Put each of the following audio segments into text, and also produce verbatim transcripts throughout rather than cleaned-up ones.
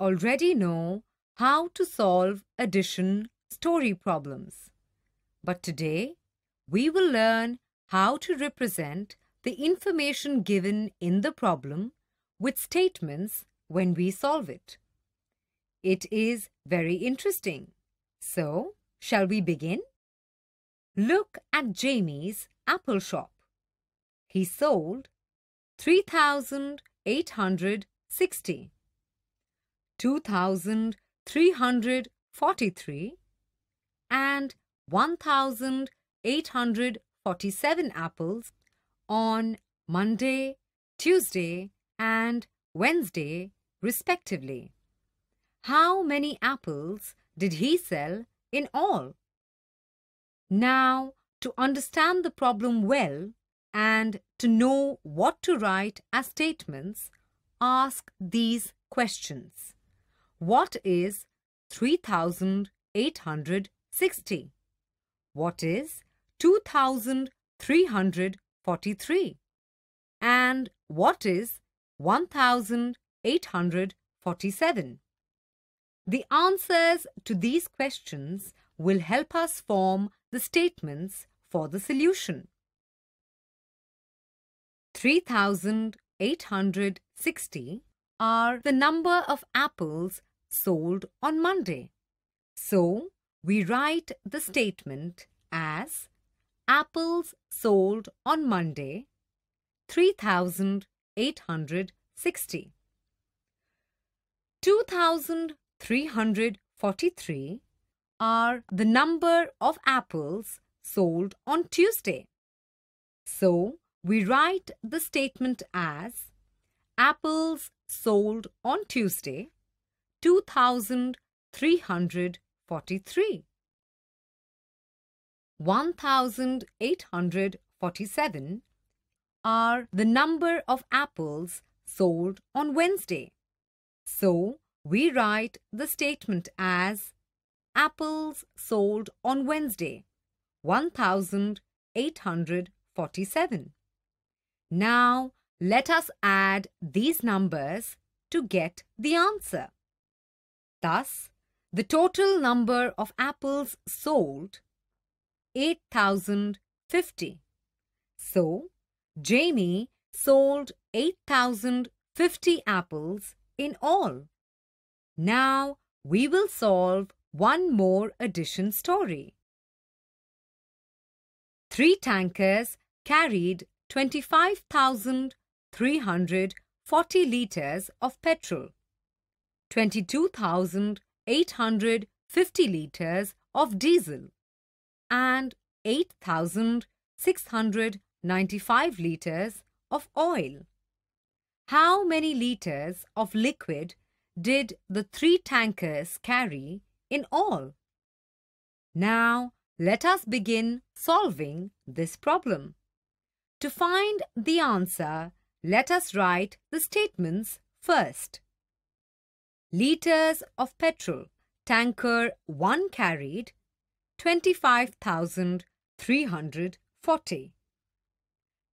we already know how to solve addition story problems. But today, we will learn how to represent the information given in the problem with statements when we solve it. It is very interesting. So, shall we begin? Look at Jamie's apple shop. He sold three thousand eight hundred sixty, two thousand three hundred forty-three and one thousand eight hundred forty-seven apples on Monday, Tuesday and Wednesday respectively. How many apples did he sell in all? Now, to understand the problem well and to know what to write as statements, ask these questions. What is three thousand eight hundred sixty? What is two thousand three hundred forty-three? And what is one thousand eight hundred forty-seven? The answers to these questions will help us form the statements for the solution. three thousand eight hundred sixty are the number of apples sold on Monday. So, we write the statement as apples sold on Monday, three thousand eight hundred sixty. two thousand three hundred forty-three are the number of apples sold on Tuesday. So, we write the statement as apples sold on Tuesday, two thousand three hundred forty-three. one thousand eight hundred forty-seven are the number of apples sold on Wednesday. So, we write the statement as apples sold on Wednesday, one thousand eight hundred forty-seven. Now, let us add these numbers to get the answer. Thus, the total number of apples sold, eight thousand fifty. So, Jamie sold eight thousand fifty apples in all. Now, we will solve one more addition story. Three tankers carried twenty-five thousand three hundred forty litres of petrol, twenty-two thousand eight hundred fifty litres of diesel and eight thousand six hundred ninety-five litres of oil. How many litres of liquid did the three tankers carry in all? Now, let us begin solving this problem. To find the answer, let us write the statements first. Litres of petrol, tanker one carried twenty-five thousand three hundred forty.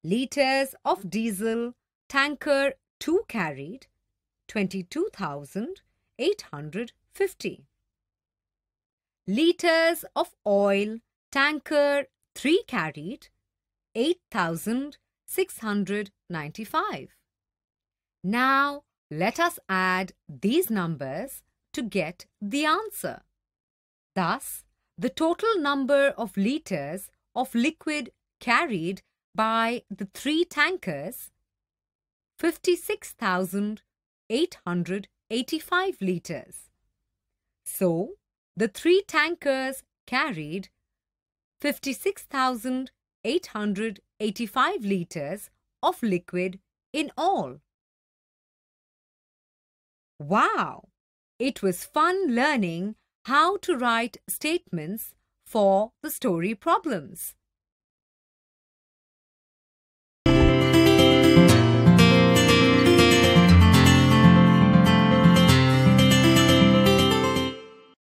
Litres of diesel, tanker two carried twenty-two thousand eight hundred fifty. Litres of oil, tanker three carried eight thousand six hundred ninety-five. Now, let us add these numbers to get the answer. Thus, the total number of litres of liquid carried by the three tankers, fifty-six thousand eight hundred eighty-five litres. So, the three tankers carried fifty-six thousand eight hundred eighty-five litres of liquid in all. Wow! It was fun learning how to write statements for the story problems.